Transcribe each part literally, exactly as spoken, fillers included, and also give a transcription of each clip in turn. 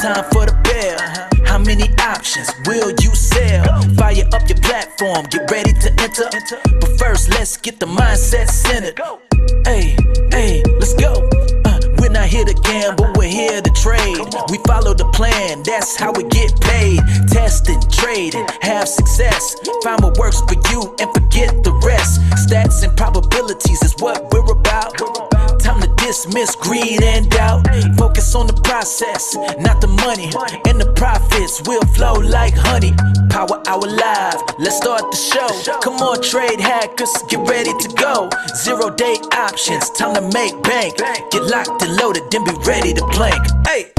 time for the bell. How many options will you sell? Fire up your platform, get ready to enter. But first, let's get the mindset centered. Hey, hey, let's go. Uh, we're not here to gamble, we're here to trade. We follow the plan, that's how we get paid. Testing, trading, have success. Find what works for you and forget the rest. Stats and probabilities is what we're about. Time to dismiss greed and doubt. Focus on the process, not the money. And the profits will flow like honey. Power Hour Live, let's start the show. Come on, trade hackers, get ready to go. Zero day options, time to make bank. Get locked and loaded, then be ready to plank. Hey!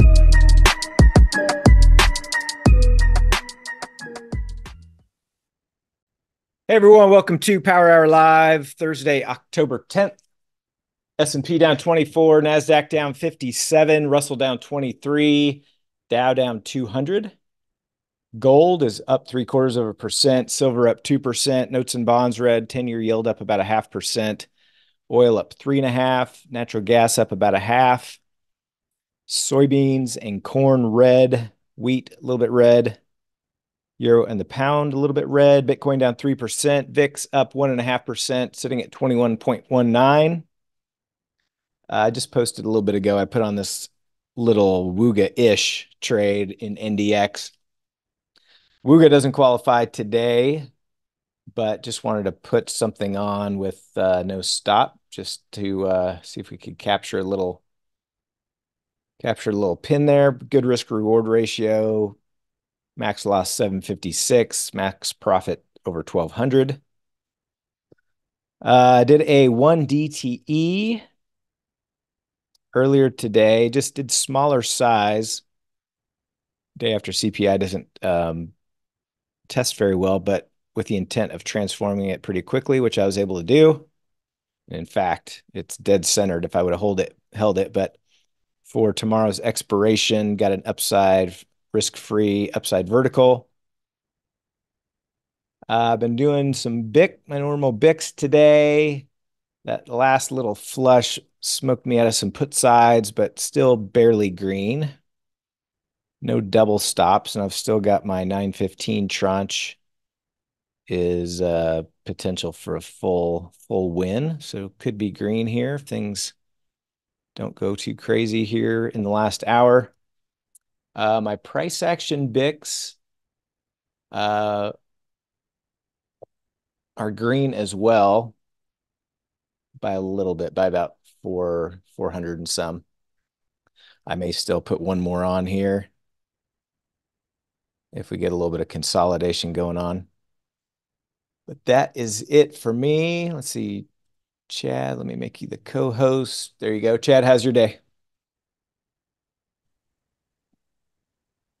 Hey everyone, welcome to Power Hour Live, Thursday, October tenth. S and P down twenty-four, NASDAQ down fifty-seven, Russell down twenty-three, Dow down two hundred. Gold is up three quarters of a percent, silver up two percent, notes and bonds red, ten-year yield up about a half percent, oil up three and a half, natural gas up about a half, soybeans and corn red, wheat a little bit red, euro and the pound a little bit red, Bitcoin down three percent, V I X up one and a half percent, sitting at twenty-one point one nine. Uh, I just posted a little bit ago, I put on this little Wooga-ish trade in N D X. Wooga doesn't qualify today, but just wanted to put something on with uh, no stop, just to uh, see if we could capture a little capture a little pin there. Good risk-reward ratio, max loss seven fifty-six, max profit over twelve hundred. Uh, did a one D T E. Earlier today, just did smaller size. Day after C P I doesn't um, test very well, but with the intent of transforming it pretty quickly, which I was able to do. And in fact, it's dead centered if I would have hold it, held it. But for tomorrow's expiration, got an upside, risk-free upside vertical. I've uh, been doing some B I C, my normal B I Cs today. That last little flush smoked me out of some put sides, but still barely green. No double stops, and I've still got my nine fifteen tranche is uh, potential for a full full win. So could be green here if things don't go too crazy here in the last hour. Uh, my price action B I Cs uh, are green as well. By a little bit, by about four, 400 and some. I may still put one more on here if we get a little bit of consolidation going on. But that is it for me. Let's see, Chad, let me make you the co-host. There you go. Chad, how's your day?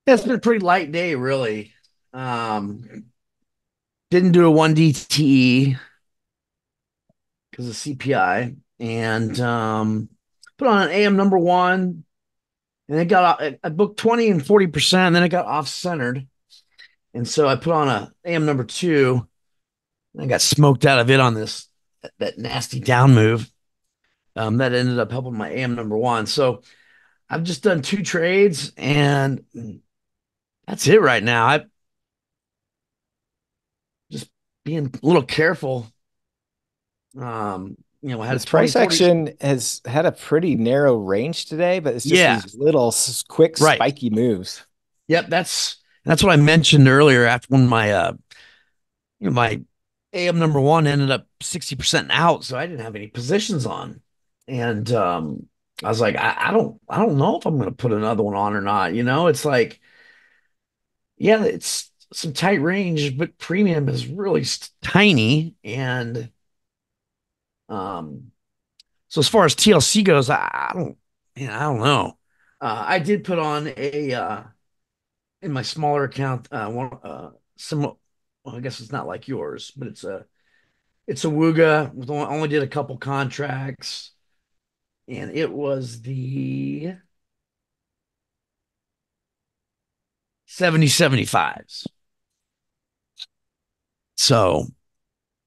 Yeah, it's been a pretty light day, really. Um, didn't do a one D T E. Because of C P I, and um, put on an A M number one, and it got I booked twenty and forty percent, and then it got off centered, and so I put on a A M number two, and I got smoked out of it on this that, that nasty down move, um, that ended up helping my A M number one. So I've just done two trades, and that's it right now. I just being a little careful. Um, you know, I had the price action has had a pretty narrow range today, but it's just yeah. these little quick right. spiky moves. Yep, that's that's what I mentioned earlier. After when my uh, you know, my A M number one ended up sixty percent out, so I didn't have any positions on, and um, I was like, I, I don't, I don't know if I'm going to put another one on or not. You know, it's like, yeah, it's some tight range, but premium is really tiny and. Um, so as far as T L C goes, I, I don't, you know, I don't know. Uh, I did put on a, uh, in my smaller account, uh, one, uh, some, well, I guess it's not like yours, but it's a, it's a Wooga with only, only did a couple contracts, and it was the seventy seventy-fives. So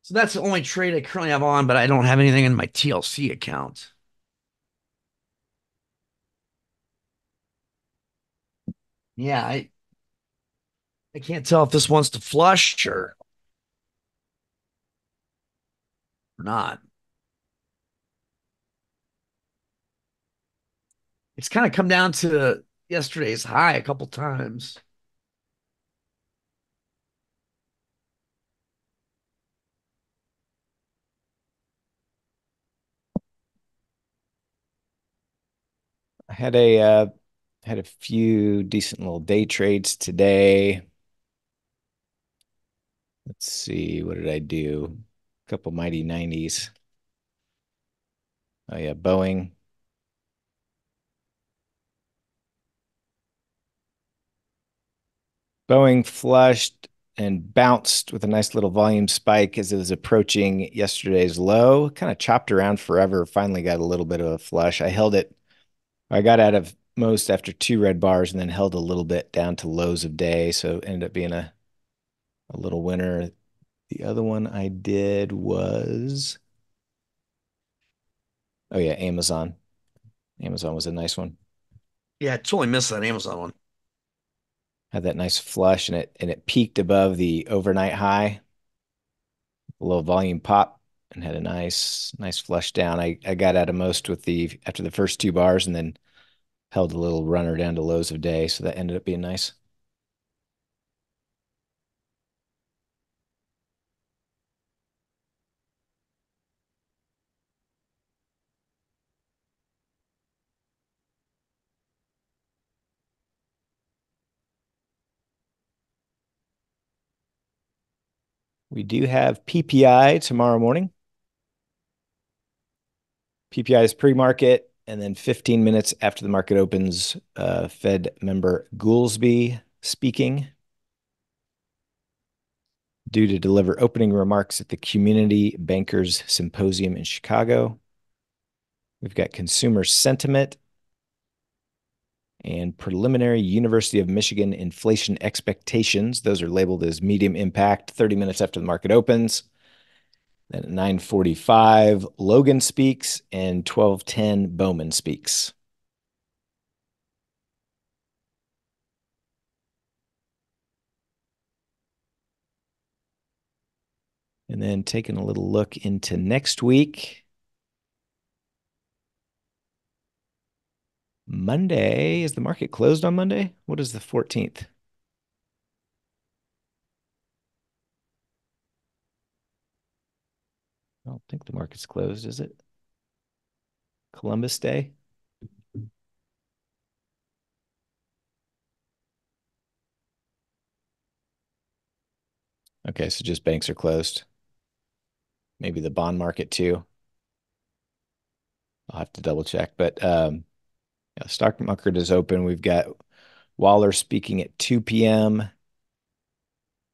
So that's the only trade I currently have on, but I don't have anything in my T L C account. Yeah, I I can't tell if this wants to flush or not. It's kind of come down to yesterday's high a couple times. I had a uh, had a few decent little day trades today. Let's see, what did I do? A couple mighty nineties. Oh yeah, Boeing. Boeing flushed and bounced with a nice little volume spike as it was approaching yesterday's low. Kind of chopped around forever. Finally got a little bit of a flush. I held it. I got out of most after two red bars and then held a little bit down to lows of day. So ended up being a, a little winner. The other one I did was, oh yeah, Amazon. Amazon was a nice one. Yeah, I totally missed that Amazon one. Had that nice flush and it and it peaked above the overnight high. A little volume pop and had a nice, nice flush down. I, I got out of most with the after the first two bars and then held a little runner down to lows of day. So that ended up being nice. We do have P P I tomorrow morning. P P I is pre-market, and then fifteen minutes after the market opens, uh, Fed member Goolsbee speaking. Due to deliver opening remarks at the Community Bankers Symposium in Chicago. We've got consumer sentiment and preliminary University of Michigan inflation expectations. Those are labeled as medium impact thirty minutes after the market opens. Then at nine forty-five, Logan speaks, and twelve ten, Bowman speaks. And then taking a little look into next week. Monday, is the market closed on Monday? What is the fourteenth? I don't think the market's closed, is it? Columbus Day? Okay, so just banks are closed. Maybe the bond market too. I'll have to double check, but um yeah, stock market is open. We've got Waller speaking at two p m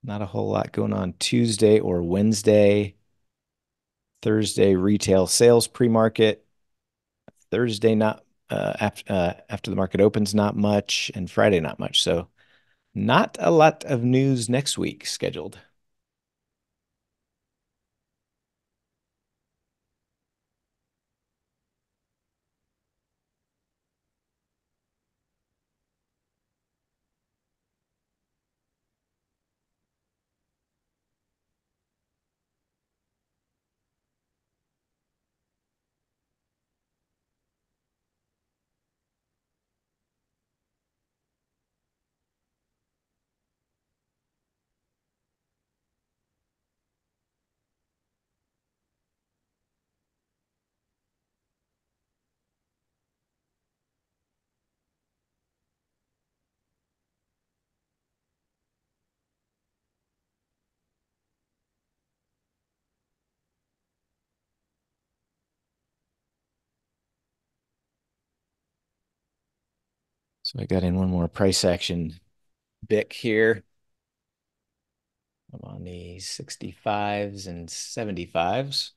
Not a whole lot going on Tuesday or Wednesday. Thursday, retail sales pre-market. Thursday, not uh, after, uh, after the market opens, not much. And Friday, not much. So not a lot of news next week scheduled. So I got in one more price action B I C here. I'm on the sixty-fives and seventy-fives.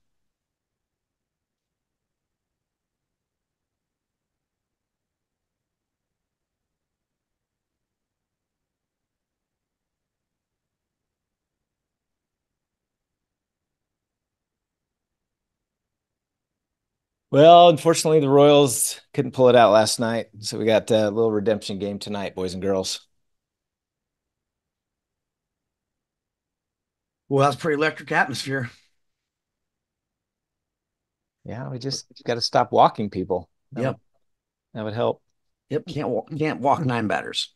Well, unfortunately, the Royals couldn't pull it out last night, so we got a little redemption game tonight, boys and girls. Well, that's a pretty electric atmosphere. Yeah, we just got to stop walking people. That yep. Would, that would help. Yep. Can't walk, can't walk nine batters.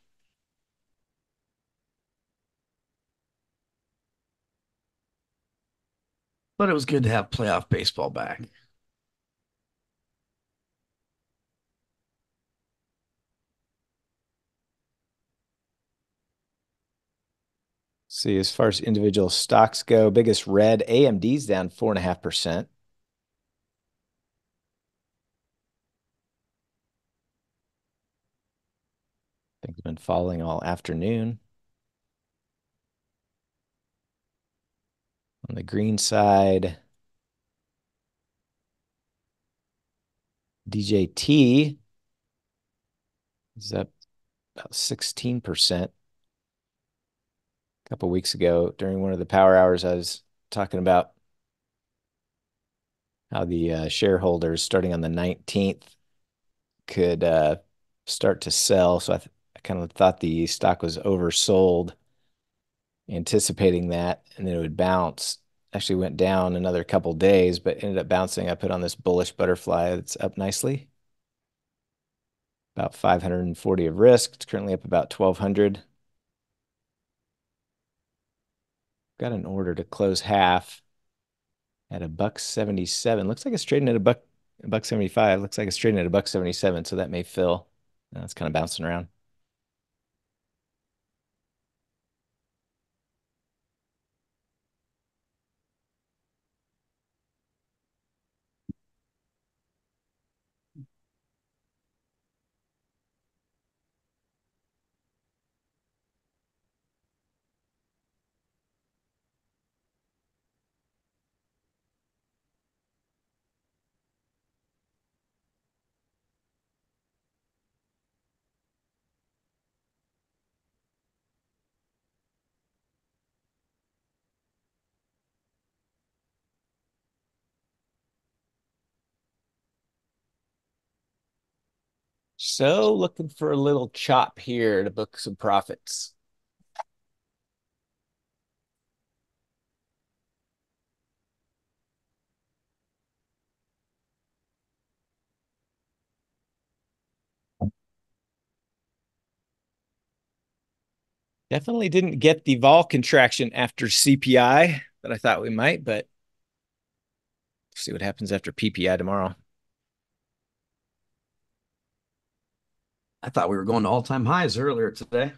But it was good to have playoff baseball back. See, as far as individual stocks go, biggest red, A M D's down four and a half percent. I think it's been falling all afternoon. On the green side, D J T is up about sixteen percent. A couple of weeks ago, during one of the power hours, I was talking about how the uh, shareholders, starting on the nineteenth, could uh, start to sell. So I, th I kind of thought the stock was oversold, anticipating that, and then it would bounce. Actually went down another couple days, but ended up bouncing. I put on this bullish butterfly that's up nicely. About five hundred forty of risk. It's currently up about twelve hundred. Got an order to close half at a buck seventy-seven. Looks like it's trading at a buck a buck seventy-five. Looks like it's trading at a buck seventy-seven, so that may fill. Now it's kind of bouncing around. So looking for a little chop here to book some profits. Definitely didn't get the vol contraction after C P I that I thought we might, but we'll see what happens after P P I tomorrow. I thought we were going to all-time highs earlier today.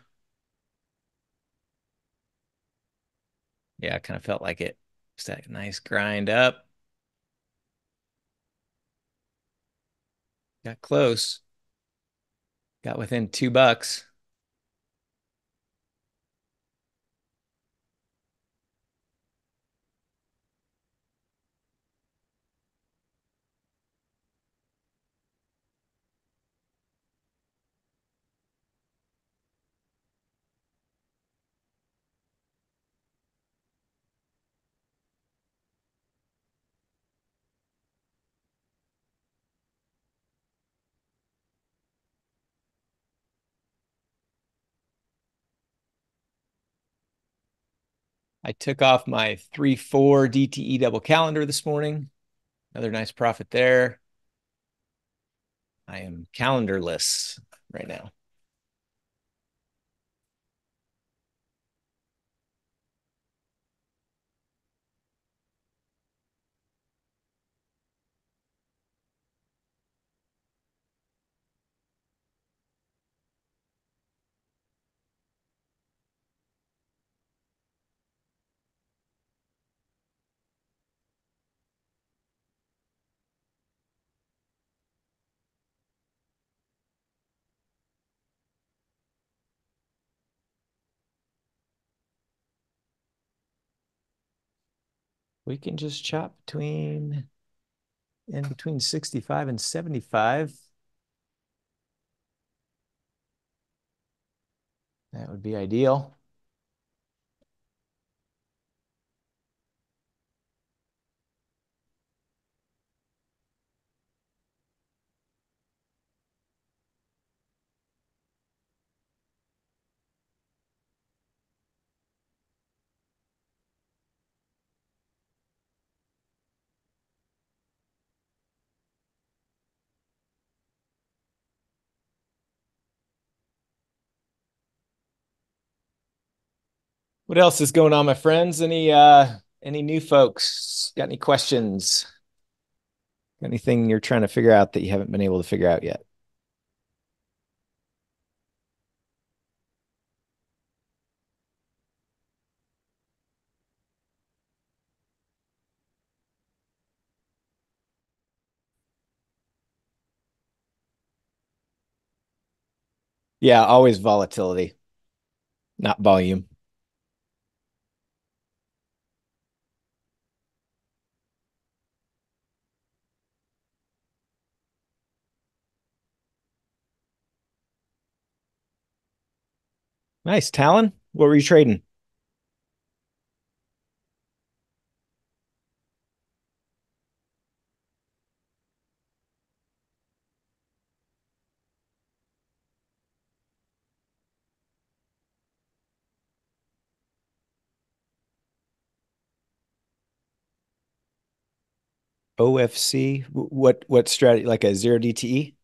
Yeah, I kind of felt like it. Just that nice grind up. Got close. Got within two bucks. I took off my three four D T E double calendar this morning. Another nice profit there. I am calendarless right now. We can just chop between in between sixty-five and seventy-five. That would be ideal. What else is going on, my friends? Any uh, any new folks? Got any questions? Got anything you're trying to figure out that you haven't been able to figure out yet? Yeah, always volatility, not volume. Nice, Talon. What were you trading? O F C, what what strategy, like a zero D T E?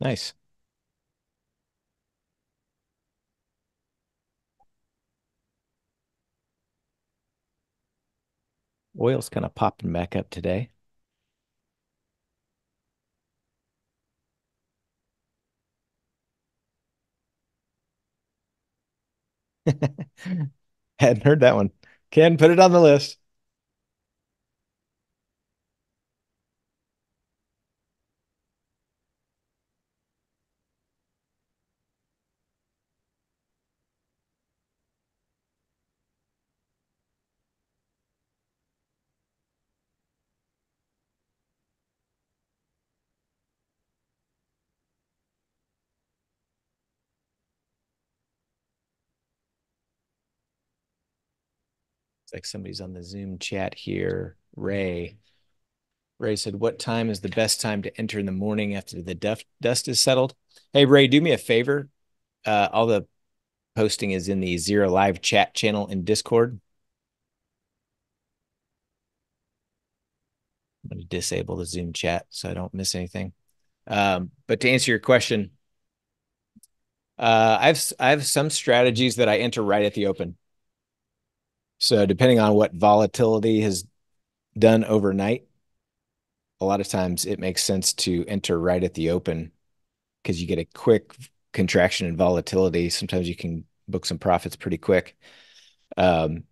Nice. Oil's kind of popping back up today. Hadn't heard that one. Ken, put it on the list. Like somebody's on the Zoom chat here. Ray. Ray said, what time is the best time to enter in the morning after the def dust is settled? Hey, Ray, do me a favor. Uh, all the posting is in the Zero Live chat channel in Discord. I'm going to disable the Zoom chat so I don't miss anything. Um, but to answer your question, uh, I've, I have some strategies that I enter right at the open. So depending on what volatility has done overnight, a lot of times it makes sense to enter right at the open because you get a quick contraction in volatility. Sometimes you can book some profits pretty quick. Um,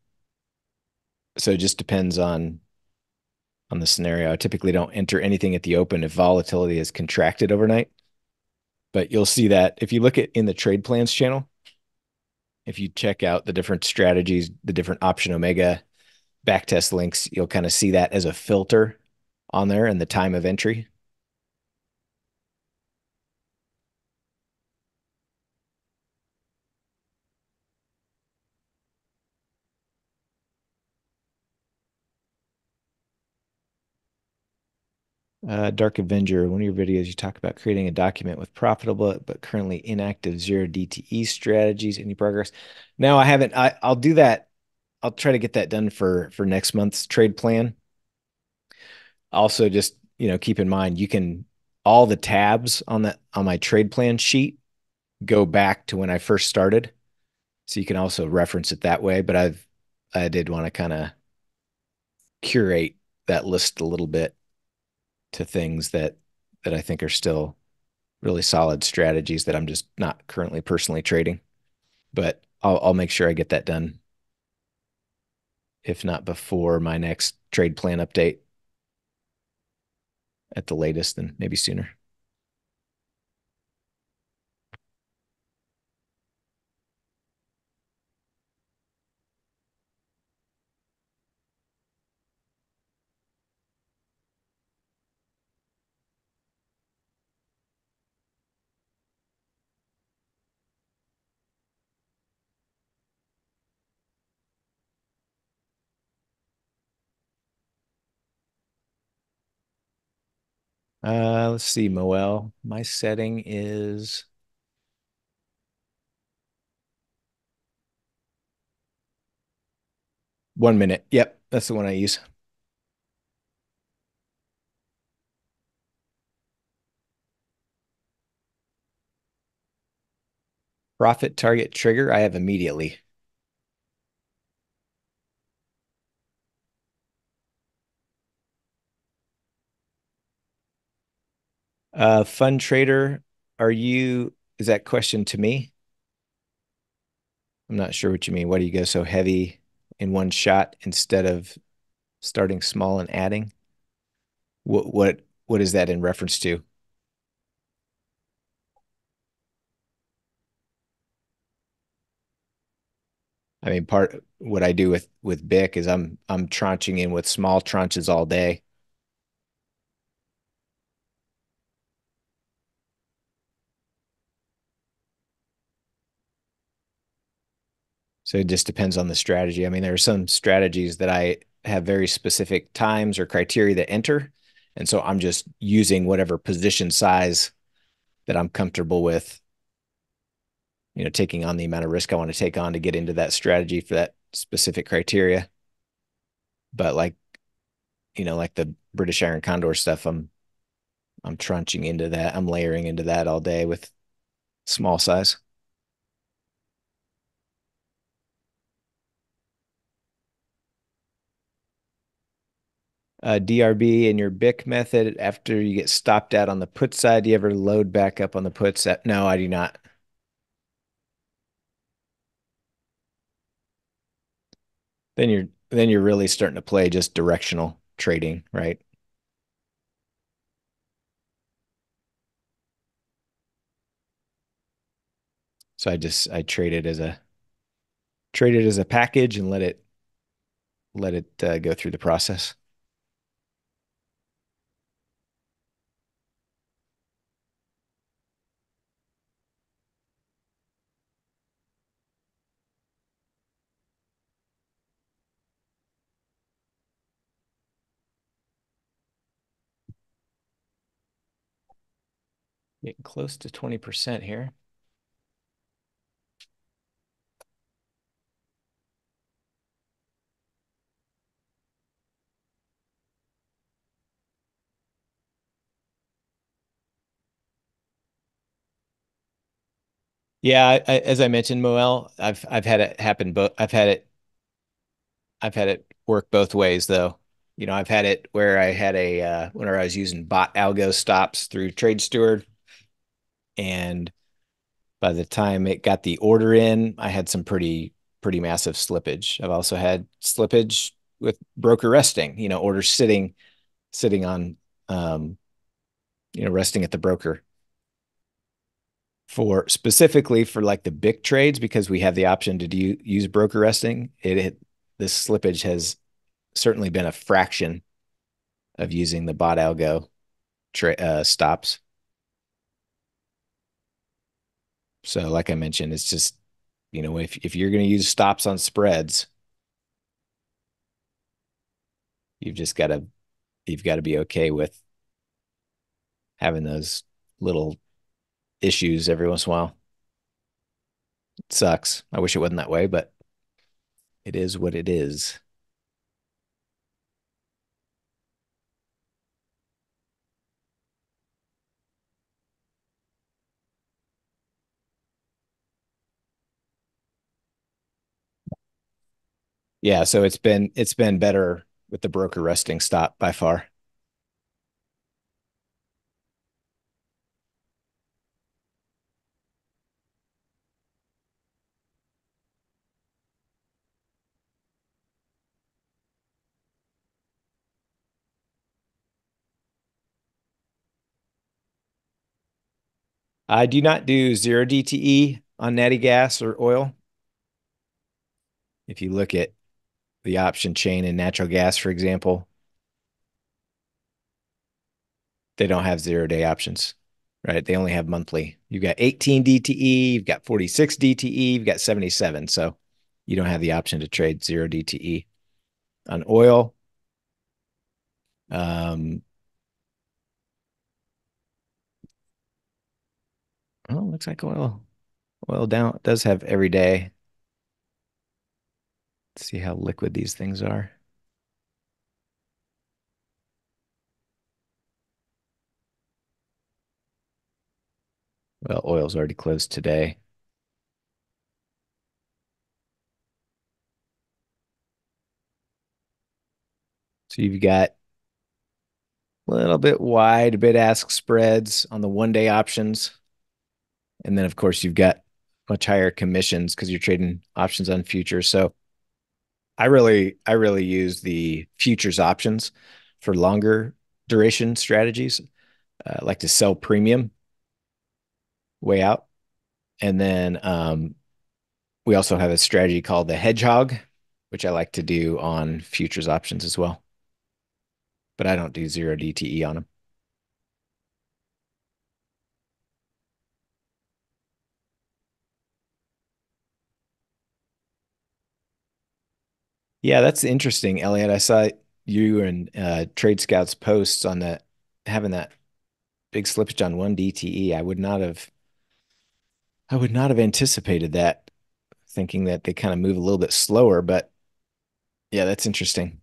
so it just depends on, on the scenario. I typically don't enter anything at the open if volatility has contracted overnight. But you'll see that if you look at in the trade plans channel, if you check out the different strategies, the different option omega backtest links, you'll kind of see that as a filter on there and the time of entry. Uh, Dark Avenger, one of your videos, you talk about creating a document with profitable but currently inactive zero D T E strategies. Any progress? No, I haven't. I, I'll do that. I'll try to get that done for, for next month's trade plan. Also, just, you know, keep in mind, you can, all the tabs on that, on my trade plan sheet go back to when I first started. So you can also reference it that way. But I've, I did want to kind of curate that list a little bit to things that, that I think are still really solid strategies that I'm just not currently personally trading, but I'll, I'll make sure I get that done. If not before my next trade plan update at the latest, then maybe sooner. Uh, let's see, Moel. My setting is one minute. Yep, that's the one I use. Profit target trigger I have immediately. Uh, fund trader, are you, is that question to me? I'm not sure what you mean. Why do you go so heavy in one shot instead of starting small and adding? What, what, what is that in reference to? I mean, part what I do with, with B I C is I'm, I'm tranching in with small tranches all day. So it just depends on the strategy. I mean, there are some strategies that I have very specific times or criteria that enter. And so I'm just using whatever position size that I'm comfortable with, you know, taking on the amount of risk I want to take on to get into that strategy for that specific criteria. But like, you know, like the British Iron Condor stuff, I'm, I'm trunching into that. I'm layering into that all day with small size. Uh, D R B and your B I C method, after you get stopped out on the put side, do you ever load back up on the put side? No, I do not. Then you're then you're really starting to play just directional trading, right? So I just I trade it as a trade it as a package and let it let it uh, go through the process. Getting close to twenty percent here. Yeah, I, I, as I mentioned, Moel, I've I've had it happen both. I've had it, I've had it work both ways though. You know, I've had it where I had a uh, whenever I was using bot algo stops through Trade Steward. And by the time it got the order in, I had some pretty, pretty massive slippage. I've also had slippage with broker resting, you know, orders sitting, sitting on, um, you know, resting at the broker for specifically for like the B I C trades, because we have the option to do, use broker resting. It, it, this slippage has certainly been a fraction of using the bot algo tra uh, stops. So like I mentioned, it's just, you know, if, if you're going to use stops on spreads, you've just got to, you've got to be okay with having those little issues every once in a while. It sucks. I wish it wasn't that way, but it is what it is. Yeah, so it's been it's been better with the broker resting stop by far. I do not do zero D T E on natty gas or oil. If you look at the option chain in natural gas, for example, they don't have zero day options, right? They only have monthly. You've got eighteen D T E, you've got forty-six D T E, you've got seventy-seven. So you don't have the option to trade zero D T E on oil. Um, oh, looks like oil, oil down. It does have every day. Let's see how liquid these things are. Well, oil's already closed today. So you've got a little bit wide bid-ask spreads on the one-day options. And then, of course, you've got much higher commissions because you're trading options on futures. So I really, I really use the futures options for longer duration strategies. Uh, I like to sell premium way out. And then um, we also have a strategy called the hedgehog, which I like to do on futures options as well. But I don't do zero D T E on them. Yeah, that's interesting, Elliot. I saw you and uh, Trade Scout's posts on that, having that big slippage on one D T E. I would not have, I would not have anticipated that, thinking that they kind of move a little bit slower. But yeah, that's interesting.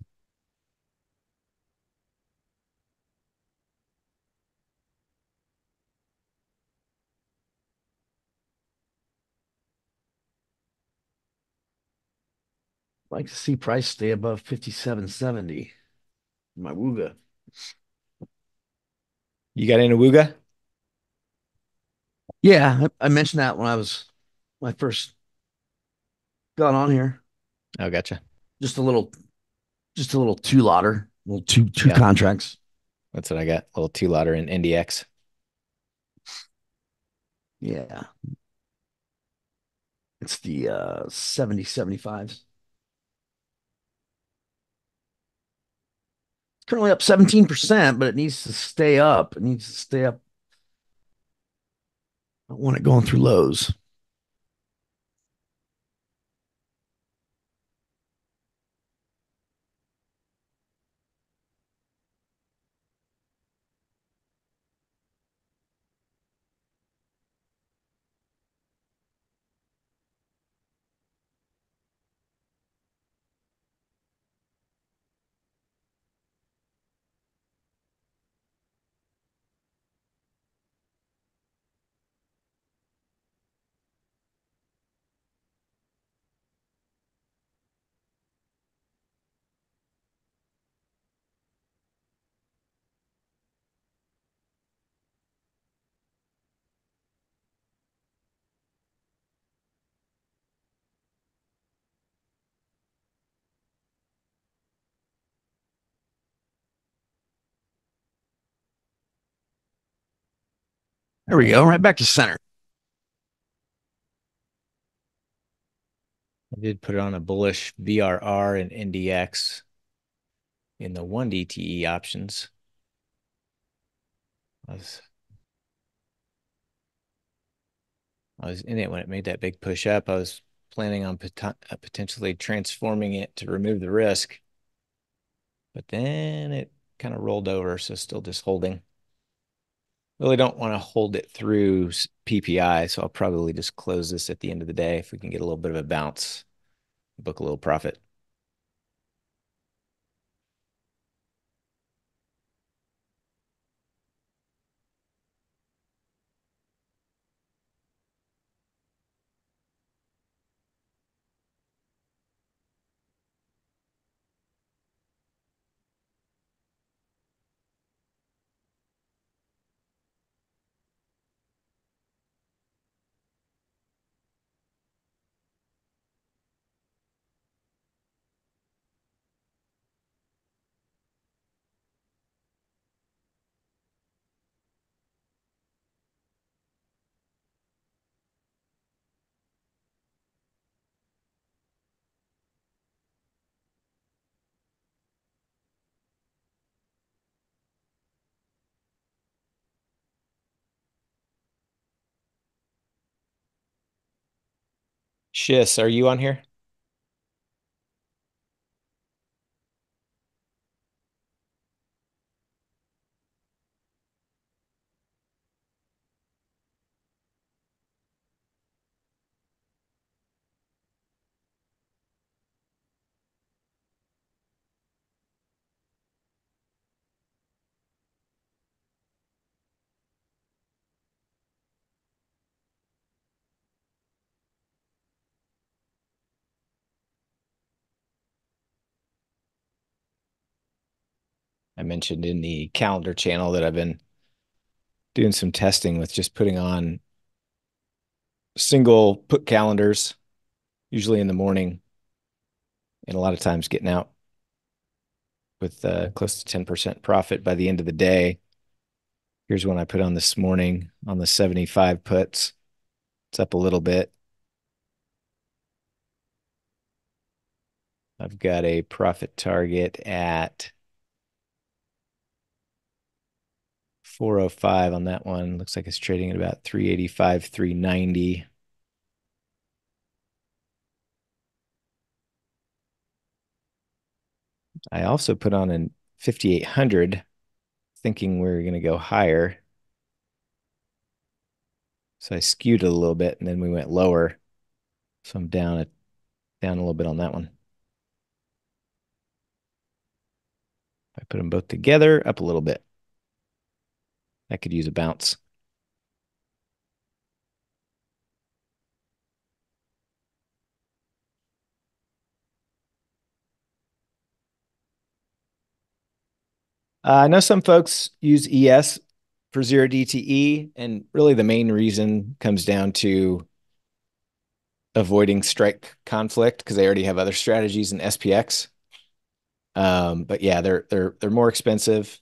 Like to see price stay above fifty-seven seventy. My Wooga. You got into Wooga? Yeah, I, I mentioned that when I was when I first got on here. Oh, gotcha. Just a little, just a little two lotter, little two two yeah. contracts. That's what I got. A little two lotter in N D X. Yeah, it's the uh, seventy seventy-fives. Currently up seventeen percent, but it needs to stay up. It needs to stay up. I don't want it going through lows. There we go, right back to center. I did put on a bullish V R R and N D X in the one D T E options. I was, I was in it when it made that big push up. I was planning on pot potentially transforming it to remove the risk, but then it kind of rolled over, so still just holding. Really don't want to hold it through P P I, so I'll probably just close this at the end of the day if we can get a little bit of a bounce, book a little profit. Shiss, are you on here? I mentioned in the calendar channel that I've been doing some testing with just putting on single put calendars, usually in the morning, and a lot of times getting out with uh, close to ten percent profit by the end of the day. Here's one I put on this morning on the seventy-five puts. It's up a little bit. I've got a profit target at four oh five on that one. Looks like it's trading at about three eighty-five, three ninety. I also put on a fifty-eight hundred thinking we were going to go higher. So I skewed it a little bit and then we went lower. So I'm down a, down a little bit on that one. I put them both together, up a little bit. I could use a bounce. Uh, I know some folks use E S for zero D T E, and really the main reason comes down to avoiding strike conflict because they already have other strategies in S P X. Um, but yeah, they're they're they're more expensive,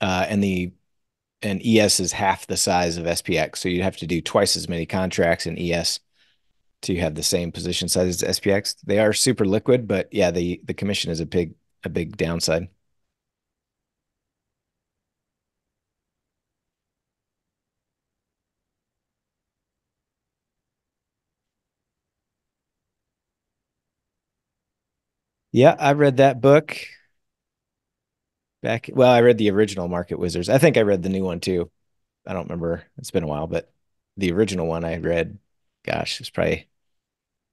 uh, and the and E S is half the size of S P X, so you'd have to do twice as many contracts in E S to have the same position size as S P X. They are super liquid, but yeah, the the commission is a big a big downside. Yeah, I read that book back. Well, I read the original Market Wizards. I think I read the new one too. I don't remember. It's been a while, but the original one I read, gosh, it was probably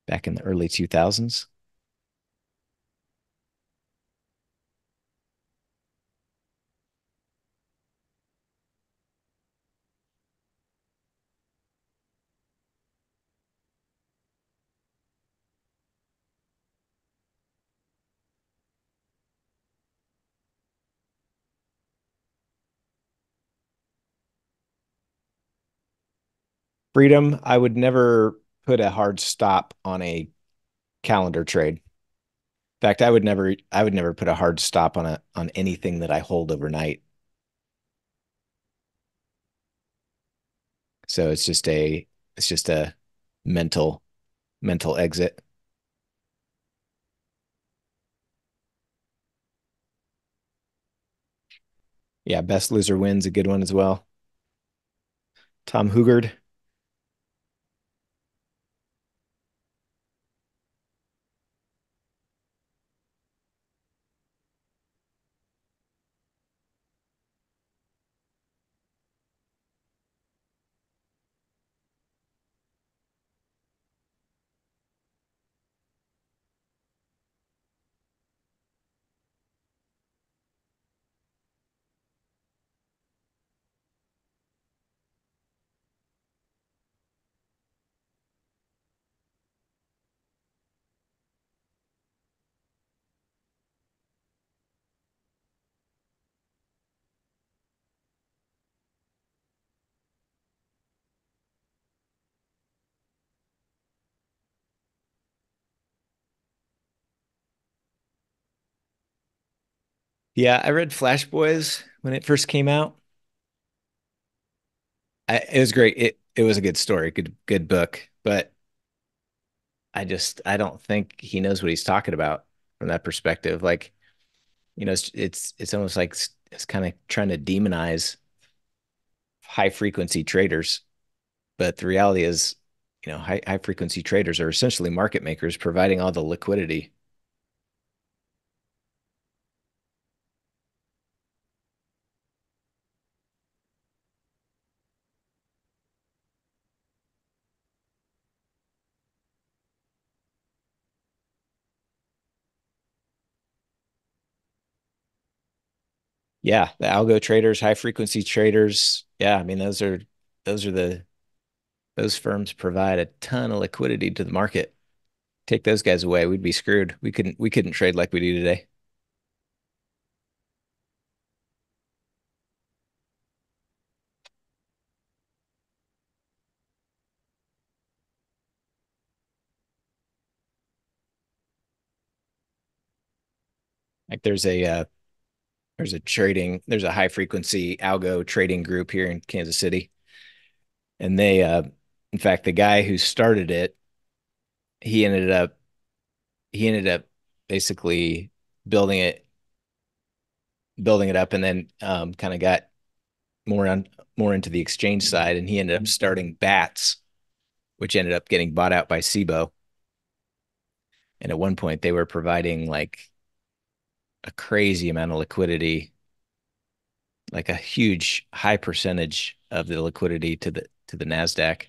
back in the early two thousands. Freedom, I would never put a hard stop on a calendar trade. In fact, I would never I would never put a hard stop on a on anything that I hold overnight. So it's just a it's just a mental mental exit. Yeah, best loser wins, a good one as well. Tom Hugard. Yeah, I read Flash Boys when it first came out. I, it was great. It it was a good story, good good book, but I just I don't think he knows what he's talking about from that perspective. Like, you know, it's it's it's almost like it's, it's kind of trying to demonize high frequency traders, but the reality is, you know, high high frequency traders are essentially market makers providing all the liquidity. Yeah, the algo traders, high frequency traders. Yeah, I mean those are those are the those firms provide a ton of liquidity to the market. Take those guys away, we'd be screwed. We couldn't we couldn't trade like we do today. Like there's a uh, there's a trading there's a high frequency algo trading group here in Kansas City, and they uh, in fact the guy who started it, he ended up he ended up basically building it building it up, and then um, kind of got more on more into the exchange side, and he ended up starting BATS, which ended up getting bought out by SIBO. And at one point they were providing like a crazy amount of liquidity, like a huge high percentage of the liquidity to the to the NASDAQ.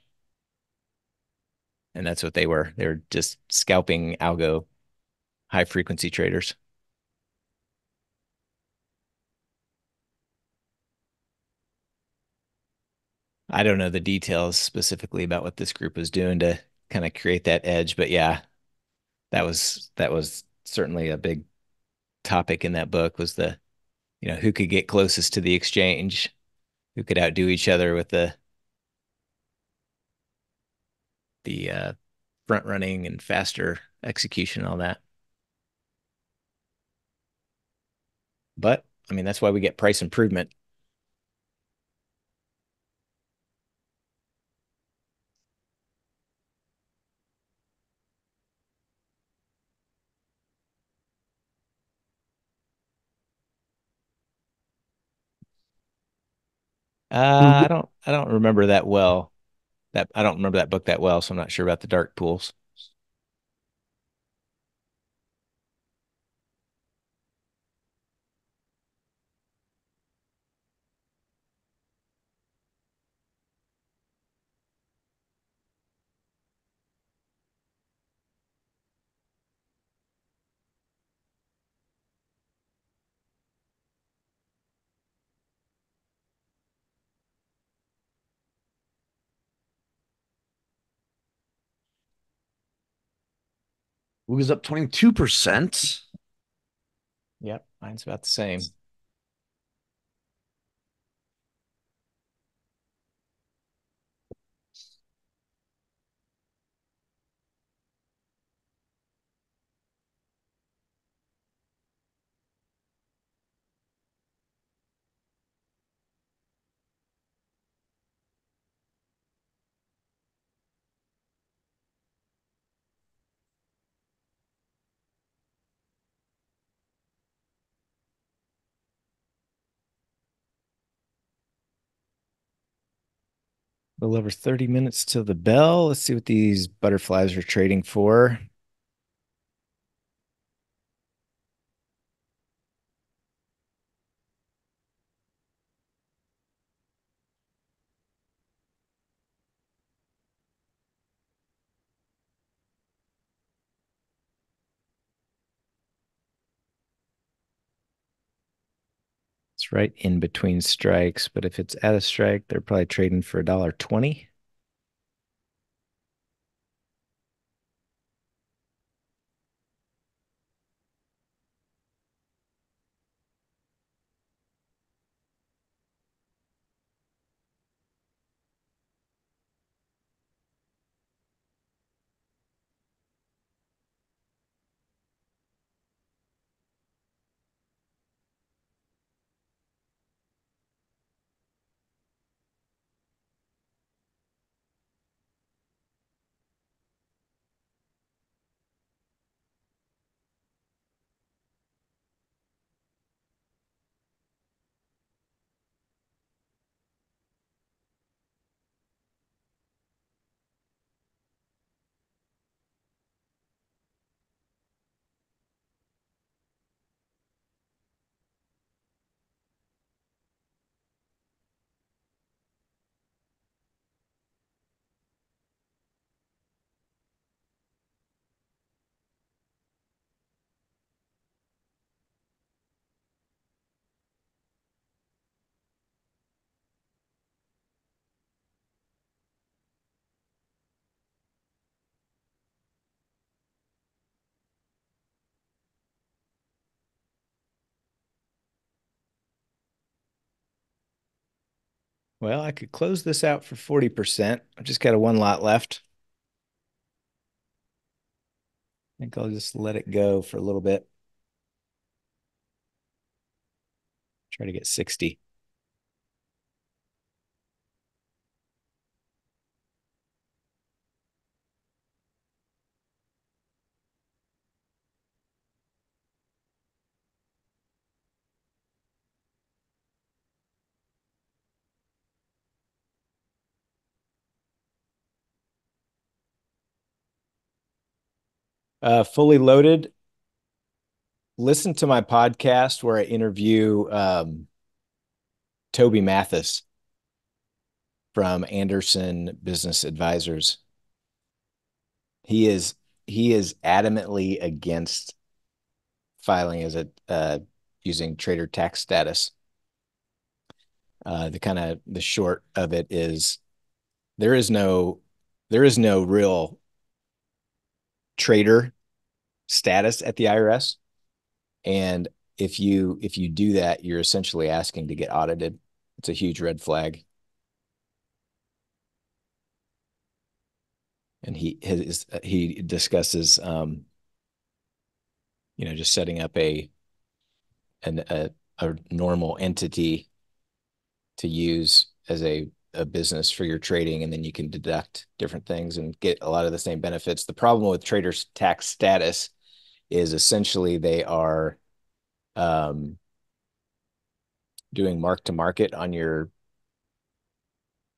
And that's what they were. They were just scalping algo high frequency traders. I don't know the details specifically about what this group was doing to kind of create that edge, but yeah, that was that was certainly a big topic in that book, was the, you know, who could get closest to the exchange, who could outdo each other with the the uh, front running and faster execution, all that. But I mean, that's why we get price improvement. Uh, I don't, I don't remember that well. That I don't remember that book that well, so I'm not sure about the dark pools. Wooga's up twenty-two percent. Yep, mine's about the same. A little over thirty minutes till the bell. Let's see what these butterflies are trading for. Right in between strikes, but if it's at a strike, they're probably trading for a dollar twenty. Well, I could close this out for forty percent. I've just got a one lot left. I think I'll just let it go for a little bit. Try to get sixty. Uh, fully loaded. Listen to my podcast where I interview um, Toby Mathis from Anderson Business Advisors. He is he is adamantly against filing as a uh, using trader tax status. Uh, the kind of the short of it is there is no there is no real trader status at the I R S, and if you if you do that, you're essentially asking to get audited. It's a huge red flag. And he his he discusses um you know just setting up a an a, a normal entity to use as a a business for your trading, and then you can deduct different things and get a lot of the same benefits. The problem with traders tax status is essentially they are um, doing mark to market on your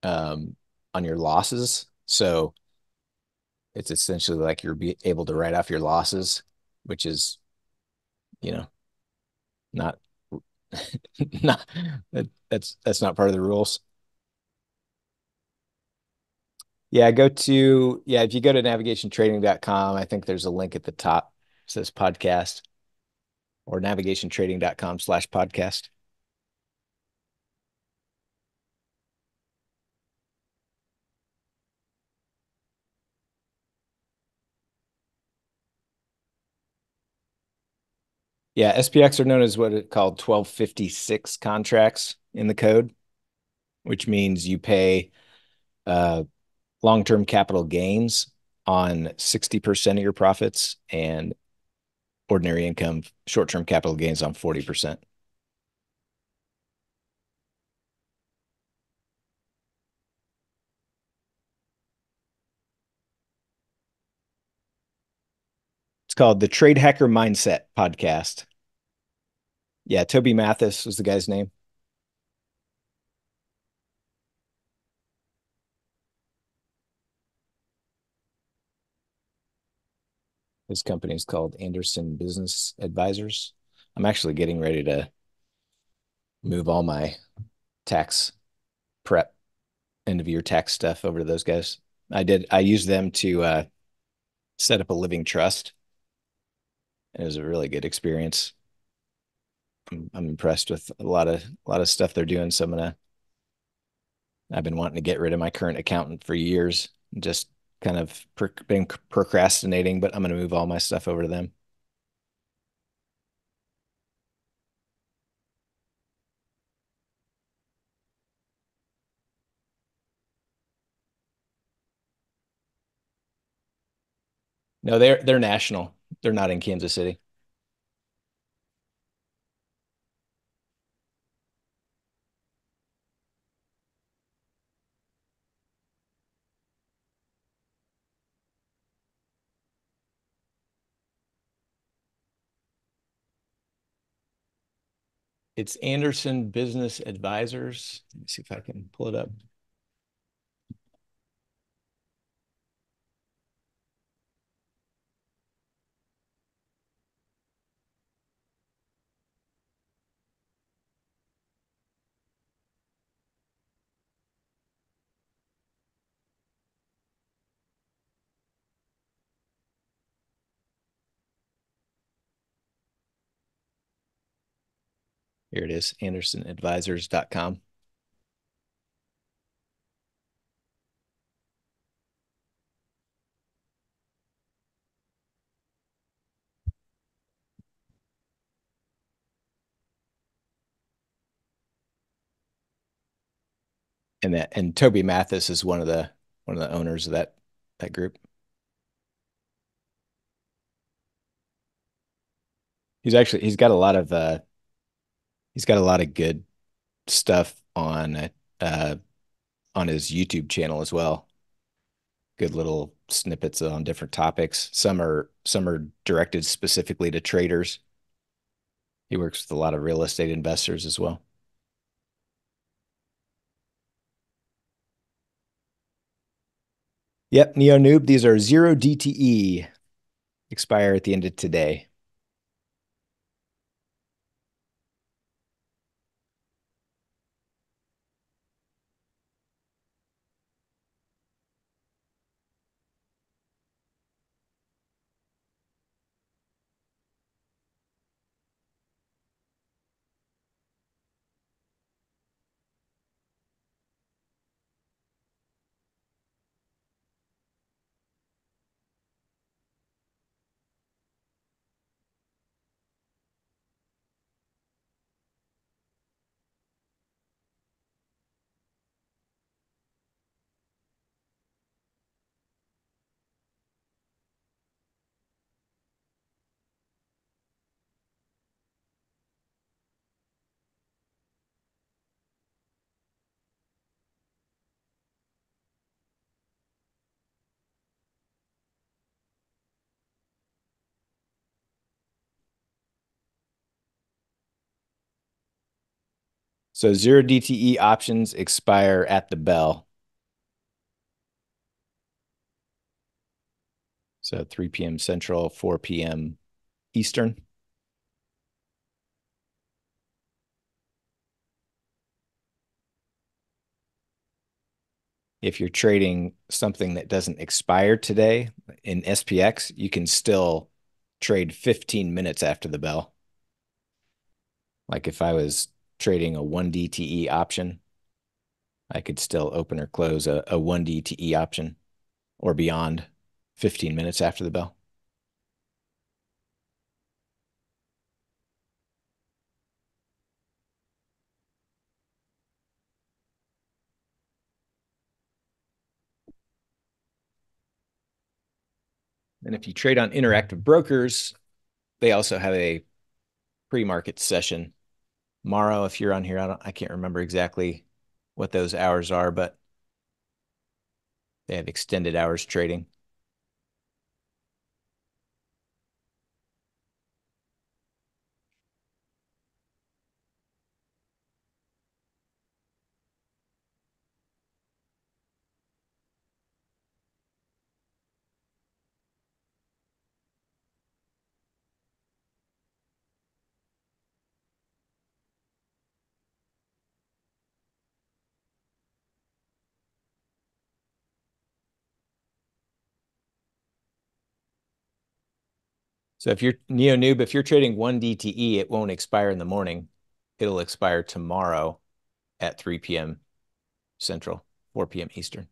um, on your losses. So it's essentially like you're be able to write off your losses, which is, you know, not, not that, that's, that's not part of the rules. Yeah, go to, yeah, if you go to navigation trading dot com, I think there's a link at the top. It says podcast, or navigationtrading.com slash podcast. Yeah, S P X are known as what it's called twelve fifty-six contracts in the code, which means you pay uh long-term capital gains on sixty percent of your profits and ordinary income, short-term capital gains on forty percent. It's called the Trade Hacker Mindset Podcast. Yeah, Toby Mathis was the guy's name. His company is called Anderson Business Advisors. I'm actually getting ready to move all my tax prep, end of year tax stuff over to those guys. I did. I used them to uh, set up a living trust. It was a really good experience. I'm, I'm impressed with a lot of a lot of stuff they're doing. So I'm gonna. I've been wanting to get rid of my current accountant for years. Just. Kind of been procrastinating, but I'm going to move all my stuff over to them. No, they're they're national. They're not in Kansas City. It's Anderson Business Advisors. Let me see if I can pull it up. Here it is, anderson advisors dot com. And that and Toby Mathis is one of the one of the owners of that that group. He's actually he's got a lot of uh he's got a lot of good stuff on uh, on his YouTube channel as well. Good little snippets on different topics. Some are some are directed specifically to traders. He works with a lot of real estate investors as well. Yep, Neo Noob, these are zero D T E. Expire at the end of today. So zero D T E options expire at the bell. So three P M Central, four P M Eastern. If you're trading something that doesn't expire today in S P X, you can still trade fifteen minutes after the bell. Like if I was trading a one D T E option, I could still open or close a, a one D T E option or beyond fifteen minutes after the bell. And if you trade on Interactive Brokers, they also have a pre-market session tomorrow, if you're on here. I don't, I can't remember exactly what those hours are, but they have extended hours trading. So if you're Neo Noob, if you're trading one D T E, it won't expire in the morning. It'll expire tomorrow at three P M Central, four P M Eastern.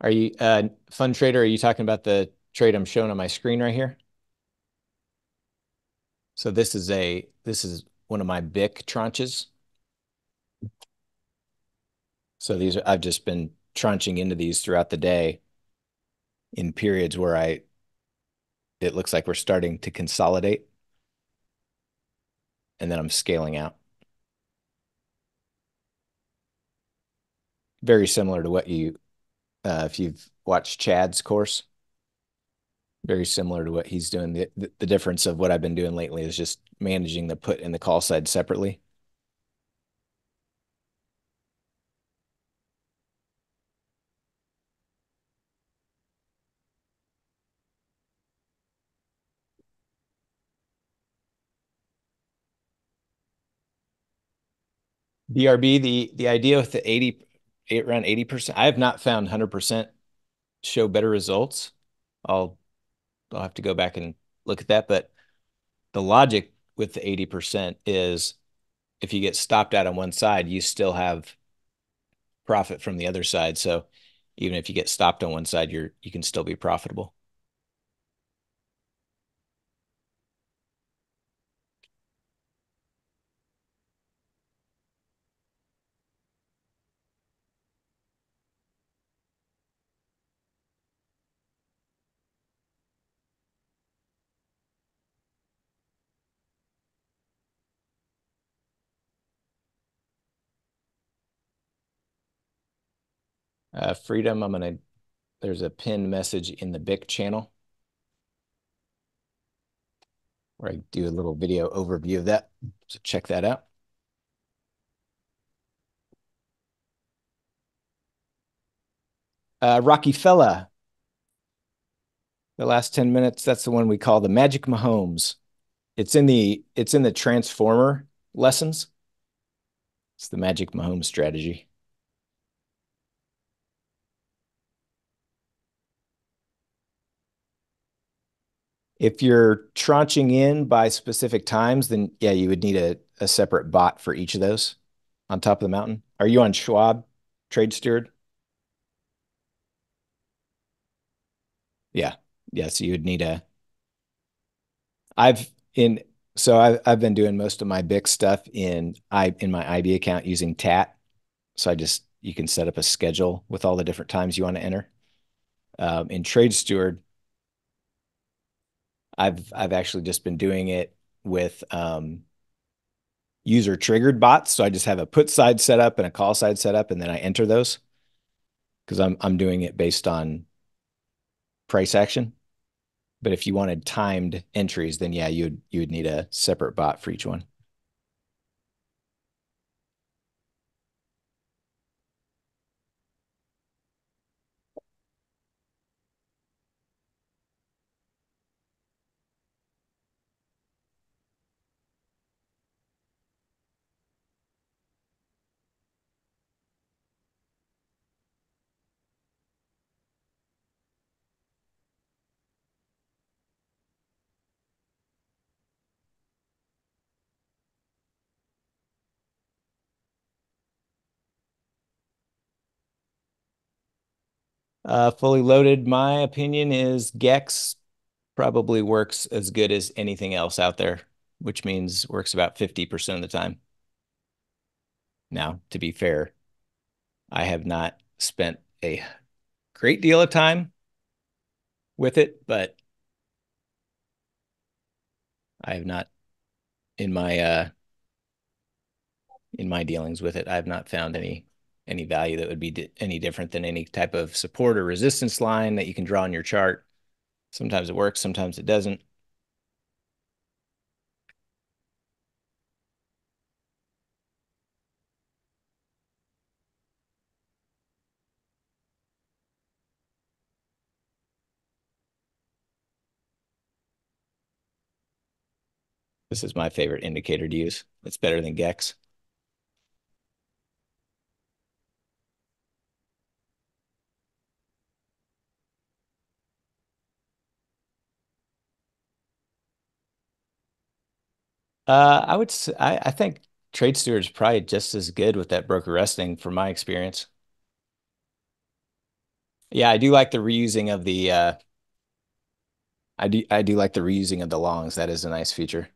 Are you, uh, Fun Trader, are you talking about the trade I'm showing on my screen right here? So this is a, this is one of my B I C tranches. So these are, I've just been tranching into these throughout the day in periods where I, it looks like we're starting to consolidate, and then I'm scaling out. Very similar to what you, Uh, if you've watched Chad's course, very similar to what he's doing. The, the, the difference of what I've been doing lately is just managing the put and the call side separately. B R B, the, the idea with the eighty... Eight, around eighty percent. I have not found one hundred percent show better results. I'll I'll have to go back and look at that, but the logic with the eighty percent is if you get stopped out on one side, you still have profit from the other side. So even if you get stopped on one side, you're you can still be profitable. Uh, Freedom, I'm going to, there's a pinned message in the B I C channel where I do a little video overview of that. So check that out. Uh, Rocky Fella, the last ten minutes, that's the one we call the Magic Mahomes. It's in the, it's in the Transformer lessons. It's the Magic Mahomes strategy. If you're tranching in by specific times, then yeah, you would need a, a separate bot for each of those on top of the mountain. Are you on Schwab, Trade Steward? Yeah. Yeah. So you would need a, I've in, so I've, I've been doing most of my B I C stuff in I in my I B account using T A T. So I just, you can set up a schedule with all the different times you want to enter. Um, in Trade Steward, I've, I've actually just been doing it with, um, user triggered bots. So I just have a put side set up and a call side set up, and then I enter those because I'm, I'm doing it based on price action. But if you wanted timed entries, then yeah, you would, you would need a separate bot for each one. Uh, fully loaded, my opinion is G E X probably works as good as anything else out there, which means works about fifty percent of the time. Now, to be fair, I have not spent a great deal of time with it, but I have not, in my uh, in my dealings with it, I have not found any any value that would be di any different than any type of support or resistance line that you can draw on your chart. Sometimes it works, sometimes it doesn't. This is my favorite indicator to use. It's better than G E X. Uh, I would. I, I think Trade Steward is probably just as good with that broker resting, from my experience. Yeah, I do like the reusing of the. Uh, I do. I do like the reusing of the longs. That is a nice feature.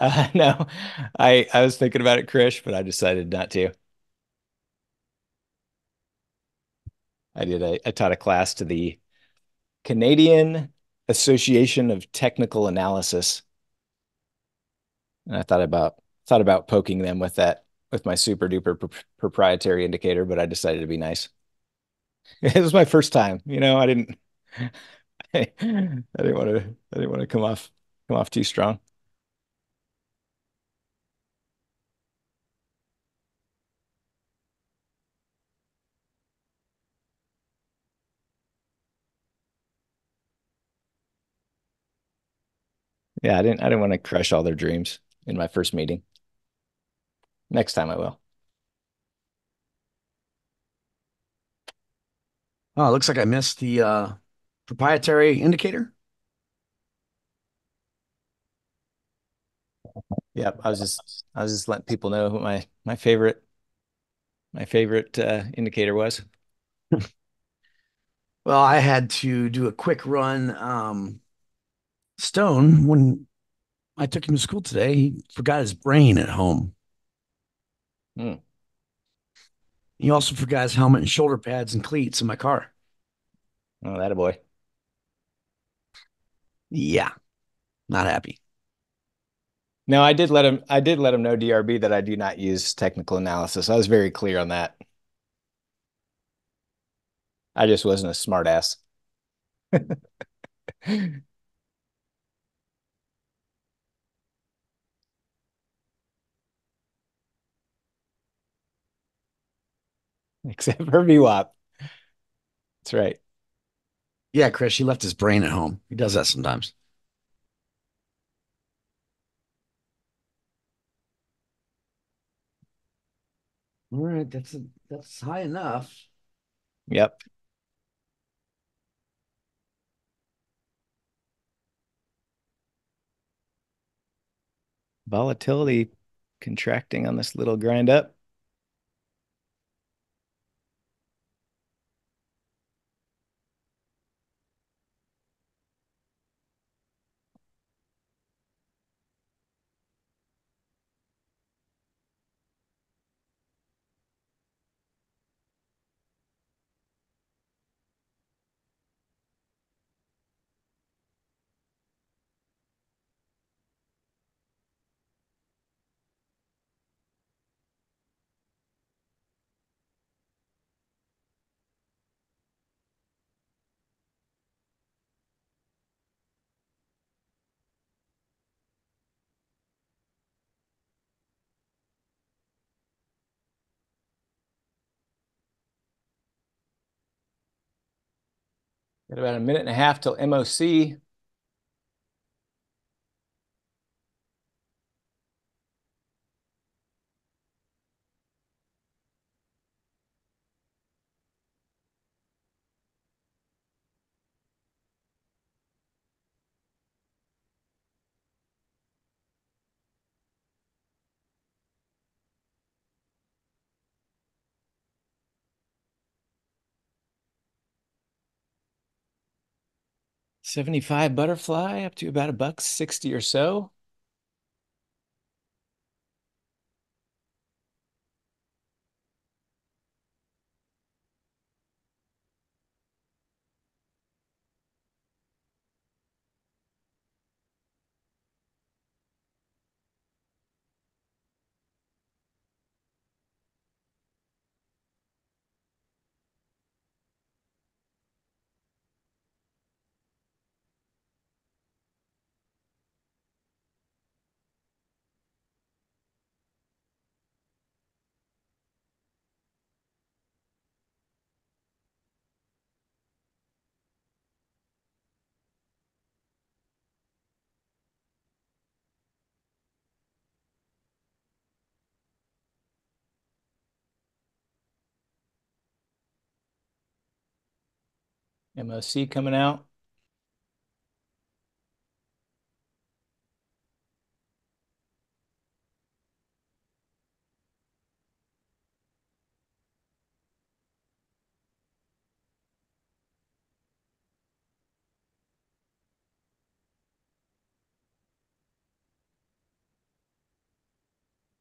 Uh, no, I, I was thinking about it, Krish, but I decided not to. I did. A, I taught a class to the Canadian Association of Technical Analysis, and I thought about thought about poking them with that with my super duper pr proprietary indicator, but I decided to be nice. It was my first time, you know. I didn't. I, I didn't want to. I didn't want to come off come off too strong. Yeah, I didn't I didn't want to crush all their dreams in my first meeting. Next time I will. Oh, it looks like I missed the uh, proprietary indicator. Yep, I was just I was just letting people know what my my favorite my favorite uh, indicator was? Well, I had to do a quick run. Um, Stone, when I took him to school today, he forgot his brain at home. Hmm. He also forgot his helmet and shoulder pads and cleats in my car. Oh, attaboy. Yeah, not happy. No, I did let him. I did let him know, D R B, that I do not use technical analysis. I was very clear on that. I just wasn't a smart ass. Except for V WAP. That's right. Yeah, Chris, he left his brain at home. He does that sometimes. All right, that's a, that's high enough. Yep. Volatility contracting on this little grind up. Got about a minute and a half till M O C. seventy-five butterfly up to about a buck sixty or so. M O C coming out.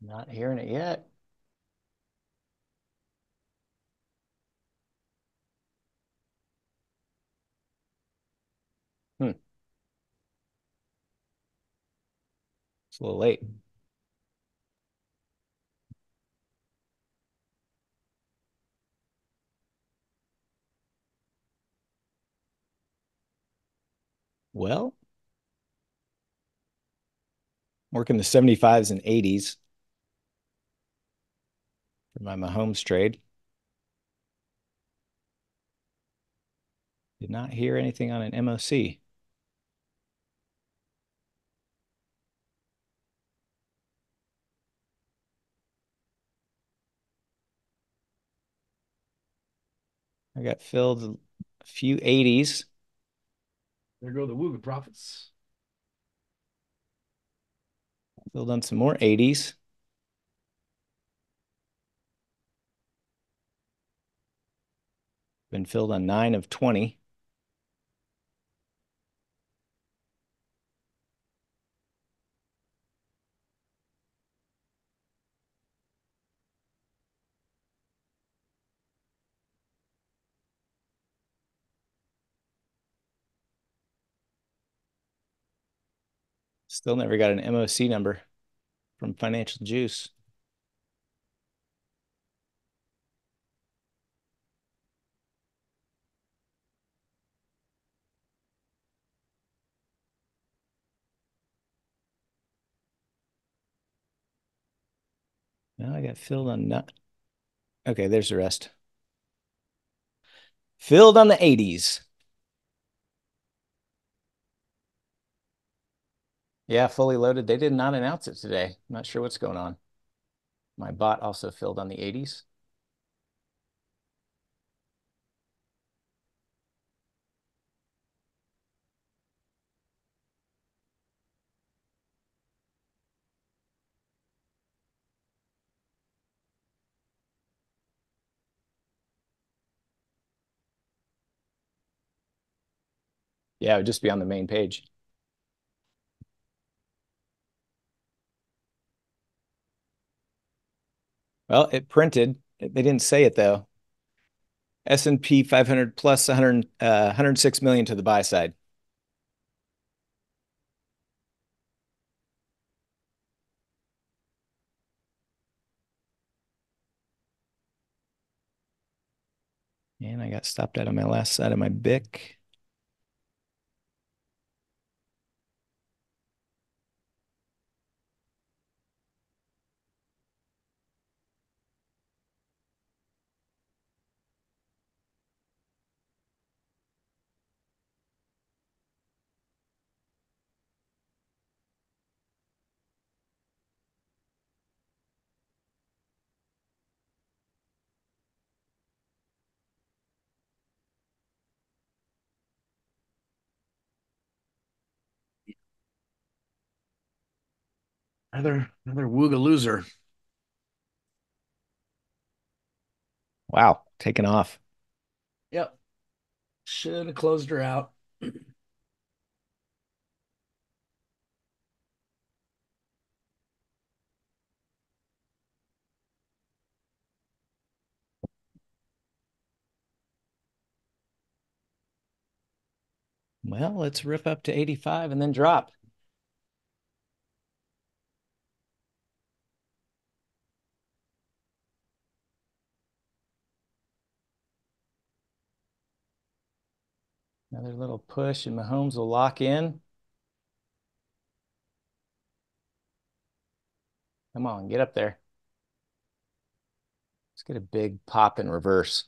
Not hearing it yet. Hmm. It's a little late. Well, working the seventy-fives and eighties for my Mahomes trade. Did not hear anything on an M O C. I got filled a few eighties. There go the Wooga profits. Filled on some more eighties. Been filled on nine of twenty. Still never got an M O C number from Financial Juice. Now I got filled on not. Okay, there's the rest. Filled on the eighties. Yeah, fully loaded. They did not announce it today. I'm not sure what's going on. My bot also filled on the eighties. Yeah, it would just be on the main page. Well, it printed. They didn't say it, though. S and P five hundred plus one hundred, uh, one hundred six million to the buy side. And I got stopped out on my last side of my B I C. Another, another Wooga loser. Wow, taking off. Yep. Should have closed her out. Well, let's rip up to eighty-five and then drop. Another little push, and Mahomes will lock in. Come on, get up there. Let's get a big pop in reverse.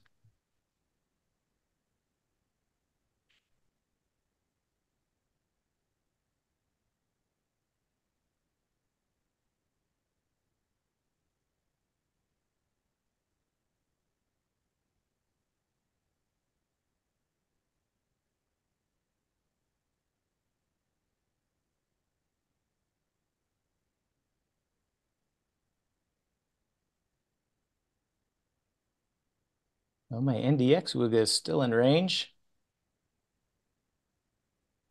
Oh, my N D X Wooga is still in range.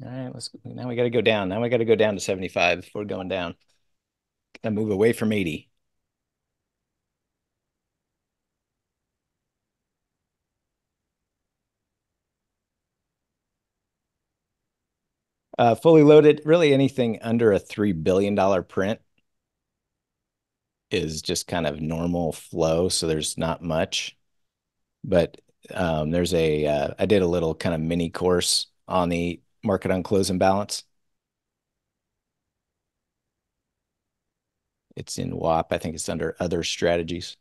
All right, let's now we got to go down. Now we got to go down to seventy-five if we're going down. Gotta move away from eighty. Uh, fully loaded, really anything under a three billion dollar print is just kind of normal flow, so there's not much. But um, there's a, uh, I did a little kind of mini course on the market on close imbalance. It's in W A P. I think it's under other strategies.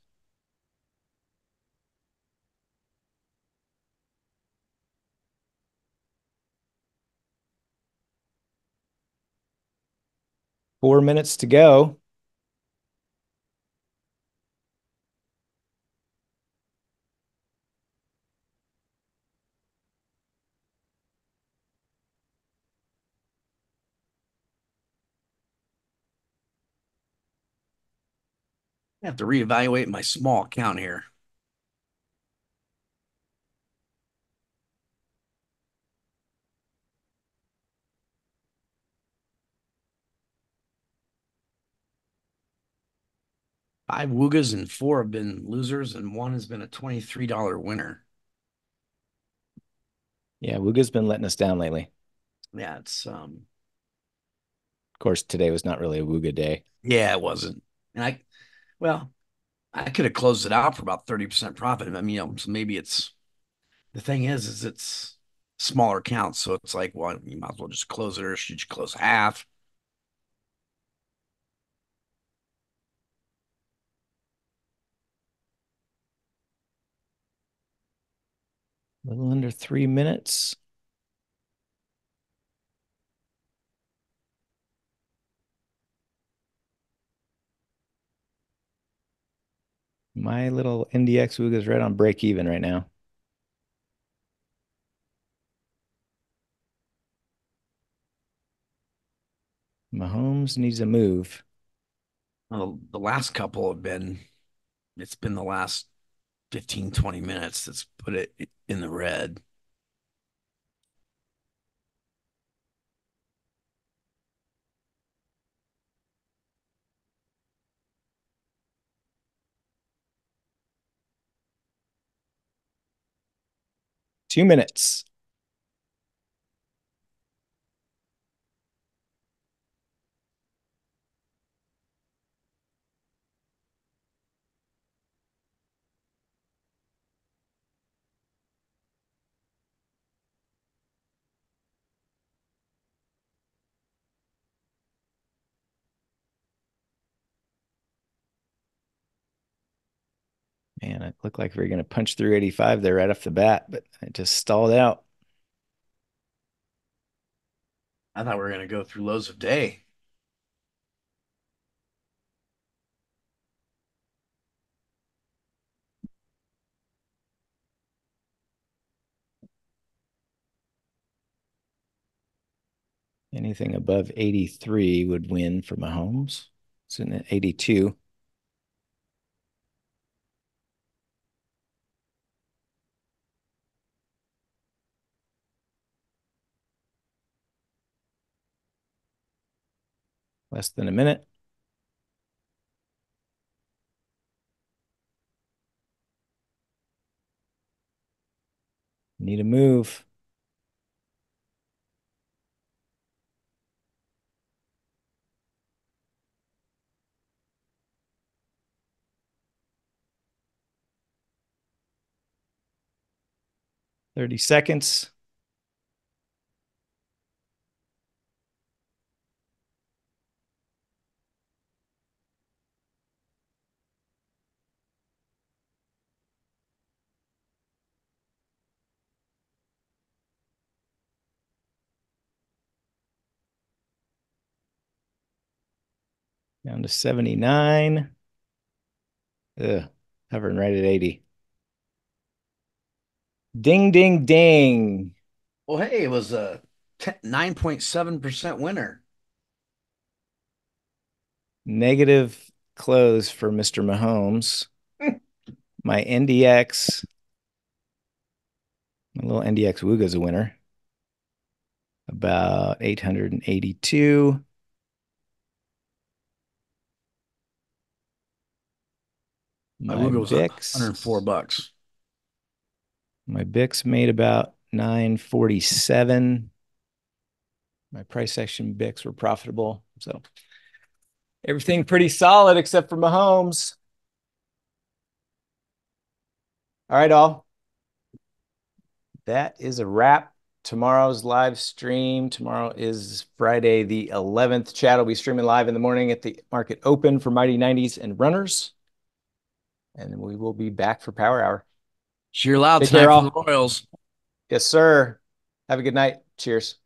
Four minutes to go. I have to reevaluate my small account here. Five Woogas and four have been losers, and one has been a twenty-three dollar winner. Yeah, Wooga's been letting us down lately. Yeah, it's... um. Of course, today was not really a Wooga day. Yeah, it wasn't. And I, well, I could have closed it out for about thirty percent profit. I mean, you know, so maybe it's... The thing is, is it's smaller counts, so it's like, well, you might as well just close it, or should you close half? A little under three minutes. My little N D X Wooga is right on break even right now. Mahomes needs a move. Well, the last couple have been, it's been the last fifteen, twenty minutes that's put it in the red. Two minutes. Man, it looked like we were going to punch through eighty-five there right off the bat, but it just stalled out. I thought we were going to go through lows of day. Anything above eighty-three would win for Mahomes. It's in at eighty-two. Less than a minute. Need a move. Thirty seconds. Down to seventy-nine. Ugh, hovering right at eighty. Ding, ding, ding. Well, hey, it was a nine point seven percent winner. Negative close for Mister Mahomes. My N D X. My little N D X Wooga is a winner. About eight hundred eighty-two. My, my Wooga was one hundred four bucks. My B I X made about nine forty-seven. My price action B I Cs were profitable. So everything pretty solid except for Mahomes. All right, all. That is a wrap. Tomorrow's live stream. Tomorrow is Friday the eleventh. Chad will be streaming live in the morning at the market open for Mighty nineties and Runners. And we will be back for Power Hour. Cheer loud tonight for the Royals. Yes, sir. Have a good night. Cheers.